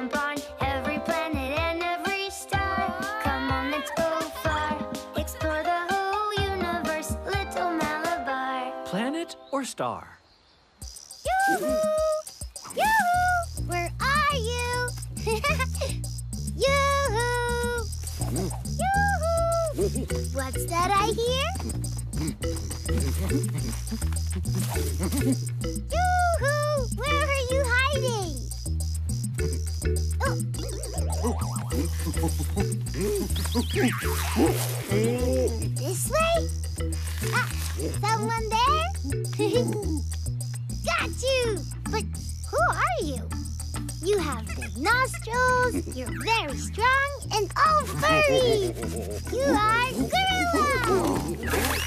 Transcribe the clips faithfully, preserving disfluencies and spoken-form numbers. jump on every planet and every star. Come on, let's go far, explore the whole universe, Little Malabar. Planet or star? Yoo-hoo! Yoo-hoo! Where are you? Yoo-hoo! Yoo-hoo! What's that I hear? Yoo-hoo! Where are you hiding? Oh. This way? Ah, someone there? Got you! But who are you? You have big nostrils, you're very strong, and all furry! You are Gorilla!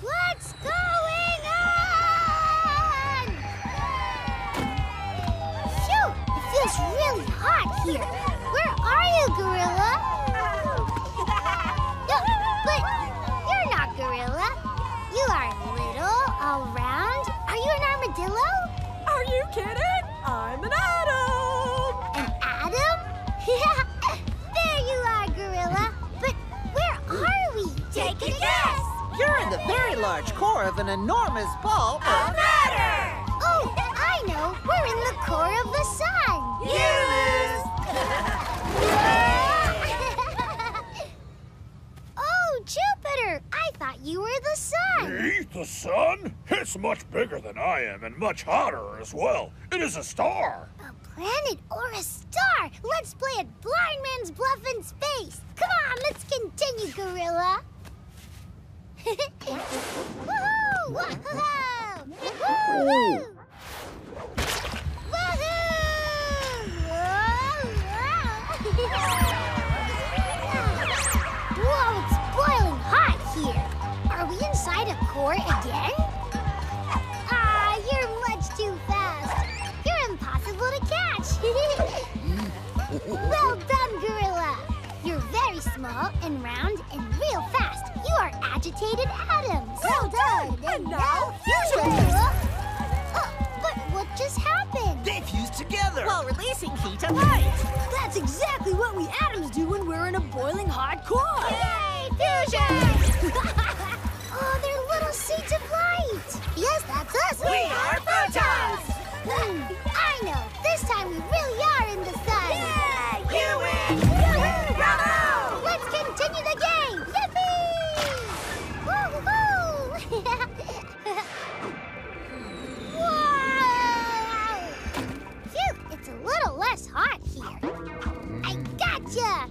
What's going on? Phew! It feels really hot here. Where are you, Gorilla? No, but you're not Gorilla. You are little, all round. Are you an armadillo? Are you kidding? I'm an atom! An atom? There you are, Gorilla. But where are we? Take a guess! You're in the very large core of an enormous ball of matter! Oh, I know! We're in the core of the sun! You lose! Oh, Jupiter! I thought you were the sun! Me? The sun? It's much bigger than I am and much hotter as well. It is a star! A planet or a star? Let's play at blind man's bluff in space! Come on, let's continue, Gorilla! Woohoo! Woohoo! Woohoo! Woohoo! Whoa, it's boiling hot here. Are we inside a core again? Ah, you're much too fast. You're impossible to catch. Well done, Gorilla. You're very small and round and real fast. You are agitated atoms. Well done! And now fusion! Uh, but what just happened? They fused together while releasing heat and light. That's exactly what we atoms do when we're in a boiling hot core. Yay! Fusion! Oh, they're little seeds of light. Yes, that's us. We, we are photons! Mm, I know. This time we really are in the sun. Yay! You win! Yoo-hoo! Bravo! Let's continue the game. Whoa! Phew, it's a little less hot here. I gotcha!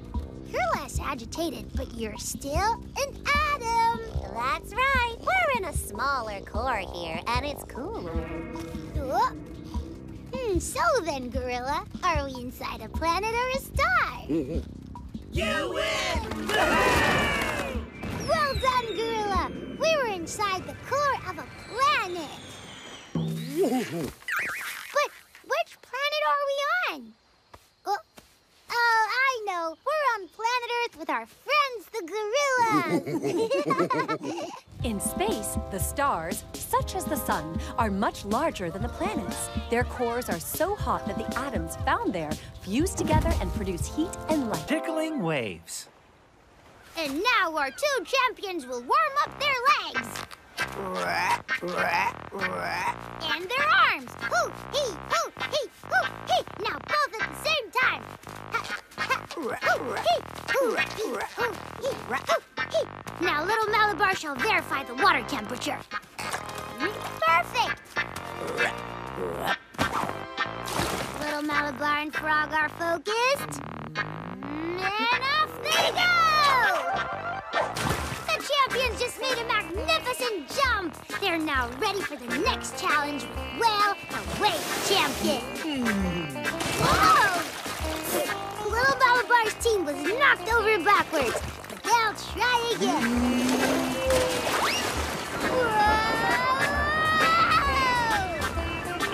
You're less agitated, but you're still an atom. That's right. We're in a smaller core here, and it's cooler. Oh. Hmm, so then, Gorilla, are we inside a planet or a star? You win! Well done, Gorilla! We were inside the core of a planet. But which planet are we on? Oh, oh, I know. We're on planet Earth with our friends, the gorillas. In space, the stars, such as the sun, are much larger than the planets. Their cores are so hot that the atoms found there fuse together and produce heat and light. Tickling waves. And now our two champions will warm up their legs. And their arms. Hoo, hee, hoo, hee, hoo, hee. Now both at the same time. Now Little Malabar shall verify the water temperature. Perfect. Little Malabar and Frog are focused. And off they go! The champions just made a magnificent jump! They're now ready for the next challenge with Whale Away Champion! Whoa! Little Malabar's team was knocked over backwards, but they'll try again! Whoa!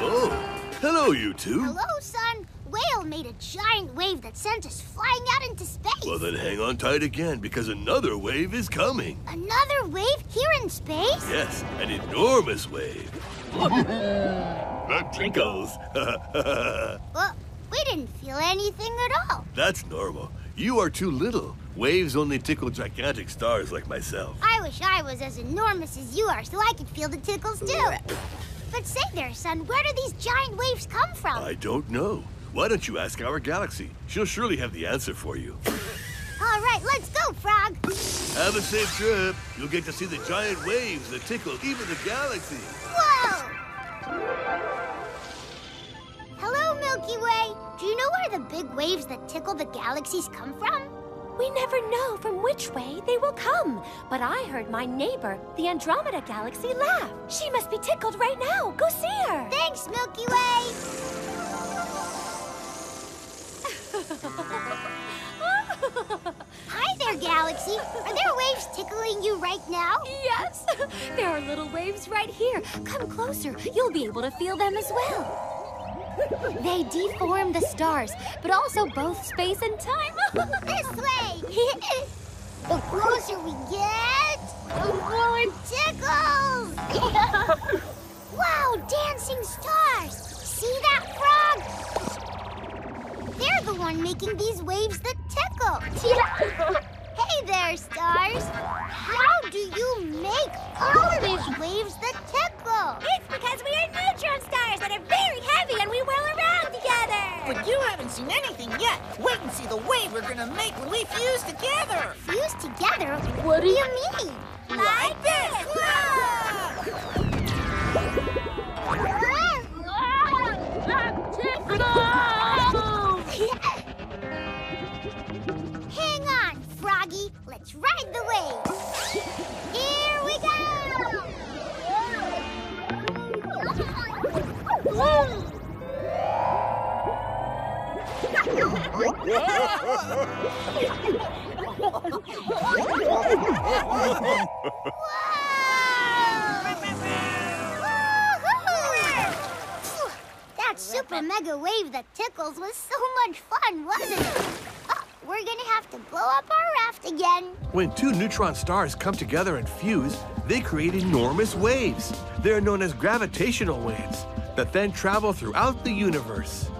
Oh, hello, you two! Hello, son! Whale made a giant wave that sent us flying out into space. Well, then hang on tight again, because another wave is coming. Another wave here in space? Yes, an enormous wave. Look! That twinkles. Well, we didn't feel anything at all. That's normal. You are too little. Waves only tickle gigantic stars like myself. I wish I was as enormous as you are so I could feel the tickles too. But say there, son, where do these giant waves come from? I don't know. Why don't you ask our galaxy? She'll surely have the answer for you. All right, let's go, Frog. Have a safe trip. You'll get to see the giant waves that tickle even the galaxy. Whoa! Hello, Milky Way. Do you know where the big waves that tickle the galaxies come from? We never know from which way they will come. But I heard my neighbor, the Andromeda Galaxy, laugh. She must be tickled right now. Go see her. Thanks, Milky Way. Hi there, Galaxy. Are there waves tickling you right now? Yes. There are little waves right here. Come closer. You'll be able to feel them as well. They deform the stars, but also both space and time. This way! The closer we get, the more it tickles! Wow, dancing stars! See that, Frog? They're the one making these waves that tickle. Hey there, stars! How do you make all of these waves that tickle? It's because we are neutron stars that are very heavy and we whirl around together! But you haven't seen anything yet! Wait and see the wave we're gonna make when we fuse together! Fuse together? What do you mean? Like this! Hang on, Froggy! Let's ride the waves! Here we go! Whoa! That super mega wave that tickles was so much fun, wasn't it? We're gonna have to blow up our raft again. When two neutron stars come together and fuse, they create enormous waves. They're known as gravitational waves that then travel throughout the universe.